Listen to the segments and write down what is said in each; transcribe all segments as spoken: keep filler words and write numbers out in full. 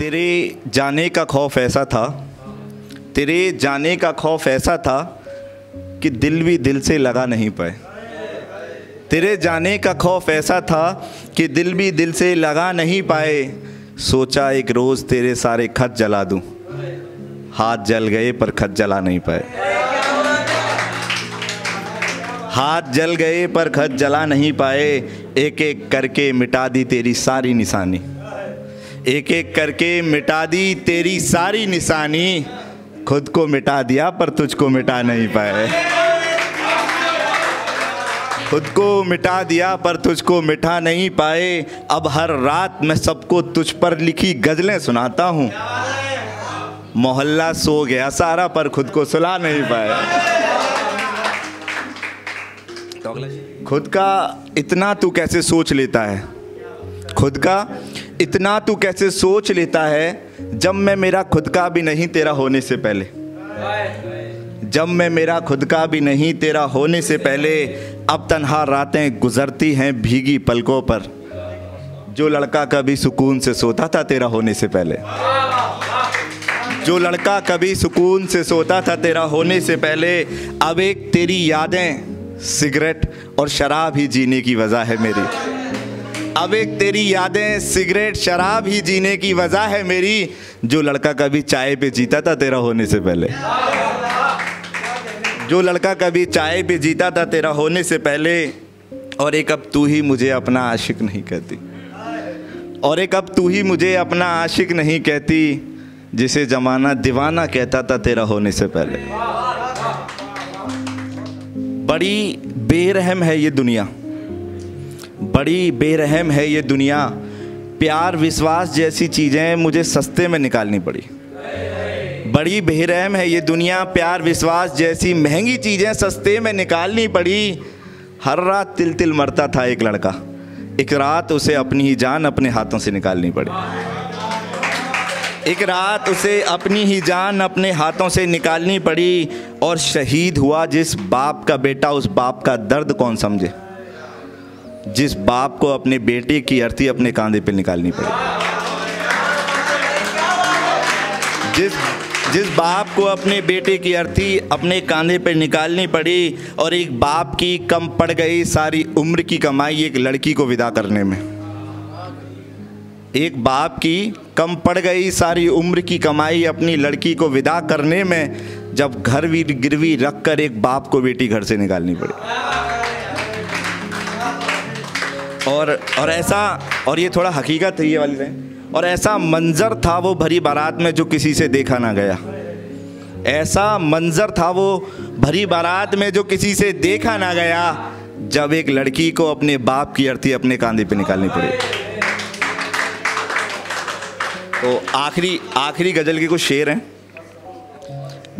तेरे जाने का खौफ ऐसा था, तेरे जाने का खौफ ऐसा था कि दिल भी दिल से लगा नहीं पाए। तेरे जाने का खौफ ऐसा था कि दिल भी दिल से लगा नहीं पाए। सोचा एक रोज़ तेरे सारे खत जला दूं, हाथ जल गए पर खत जला नहीं पाए। हाथ जल गए पर खत जला नहीं पाए। एक एक करके मिटा दी तेरी सारी निशानी, एक एक करके मिटा दी तेरी सारी निशानी। खुद को मिटा दिया पर तुझको मिटा नहीं पाए। खुद को मिटा दिया पर तुझको मिटा नहीं पाए। अब हर रात मैं सबको तुझ पर लिखी गज़लें सुनाता हूँ। मोहल्ला सो गया सारा पर खुद को सुला नहीं पाया। खुद का इतना तू कैसे सोच लेता है, खुद का इतना तू कैसे सोच लेता है। जब मैं मेरा खुद का भी नहीं तेरा होने से पहले, जब मैं मेरा खुद का भी नहीं तेरा होने से पहले। अब तन्हा रातें गुजरती हैं भीगी पलकों पर। जो लड़का कभी सुकून से सोता था तेरा होने से पहले, जो लड़का कभी सुकून से सोता था तेरा होने से पहले। अब एक तेरी यादें सिगरेट और शराब ही जीने की वजह है मेरी। अब एक तेरी यादें सिगरेट शराब ही जीने की वजह है मेरी। जो लड़का कभी चाय पे जीता था तेरा होने से पहले, जो लड़का कभी चाय पे जीता था तेरा होने से पहले। और एक अब तू ही मुझे अपना आशिक नहीं कहती, और एक अब तू ही मुझे अपना आशिक नहीं कहती। जिसे जमाना दीवाना कहता था तेरा होने से पहले। बड़ी बेरहम है ये दुनिया, बड़ी बेरहम है ये दुनिया। प्यार विश्वास जैसी चीज़ें मुझे सस्ते में निकालनी पड़ी। बड़ी बेरहम है ये दुनिया, प्यार विश्वास जैसी महंगी चीज़ें सस्ते में निकालनी पड़ी। हर रात तिल तिल मरता था एक लड़का, एक रात उसे अपनी ही जान अपने हाथों से निकालनी पड़ी। एक रात उसे अपनी ही जान अपने हाथों से निकालनी पड़ी। और शहीद हुआ जिस बाप का बेटा, उस बाप का दर्द कौन समझे। जिस बाप को अपने बेटे की अर्थी अपने कांधे पे निकालनी पड़ी, जिस जिस बाप को अपने बेटे की अर्थी अपने कांधे पे निकालनी पड़ी। और एक बाप की कम पड़ गई सारी उम्र की कमाई एक लड़की को विदा करने में। एक बाप की कम पड़ गई सारी उम्र की कमाई अपनी लड़की को विदा करने में। जब घर भी गिरवी रख कर एक बाप को बेटी घर से निकालनी पड़ी। और और ऐसा, और ये थोड़ा हकीकत है ये वाली लाइन। और ऐसा मंजर था वो भरी बारात में जो किसी से देखा ना गया। ऐसा मंजर था वो भरी बारात में जो किसी से देखा ना गया। जब एक लड़की को अपने बाप की अर्थी अपने कांधे पे निकालनी पड़ी। तो आखिरी आखिरी गज़ल के कुछ शेर हैं।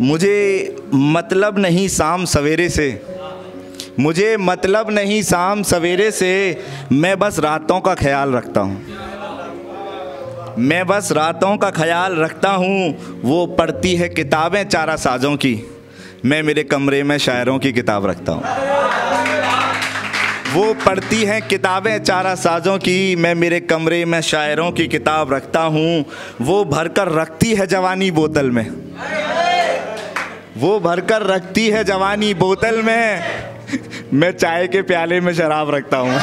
मुझे मतलब नहीं शाम सवेरे से, मुझे मतलब नहीं शाम सवेरे से। मैं बस रातों का ख्याल रखता हूँ, मैं बस रातों का ख्याल रखता हूँ। वो पढ़ती है किताबें चारा साजों की, मैं मेरे कमरे में शायरों की किताब रखता हूँ। वो पढ़ती हैं किताबें चारा साजों की, मैं मेरे कमरे में शायरों की किताब रखता हूँ। वो भरकर रखती है जवानी बोतल में, वो भरकर रखती है जवानी बोतल में। मैं चाय के प्याले में शराब रखता हूँ।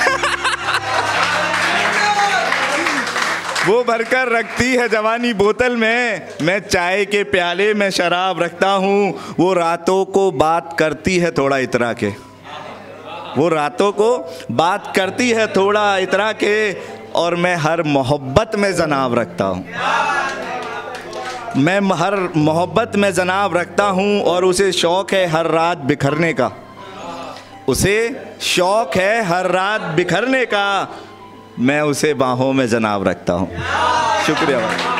वो भरकर रखती है जवानी बोतल में, मैं चाय के प्याले में शराब रखता हूँ। वो रातों को बात करती है थोड़ा इतरा के, वो रातों को बात करती है थोड़ा इतरा के। और मैं हर मोहब्बत में जनाब रखता हूँ, मैं हर मोहब्बत में जनाब रखता हूँ। और उसे शौक़ है हर रात बिखरने का, उसे शौक़ है हर रात बिखरने का। मैं उसे बाहों में जनाब रखता हूँ। शुक्रिया।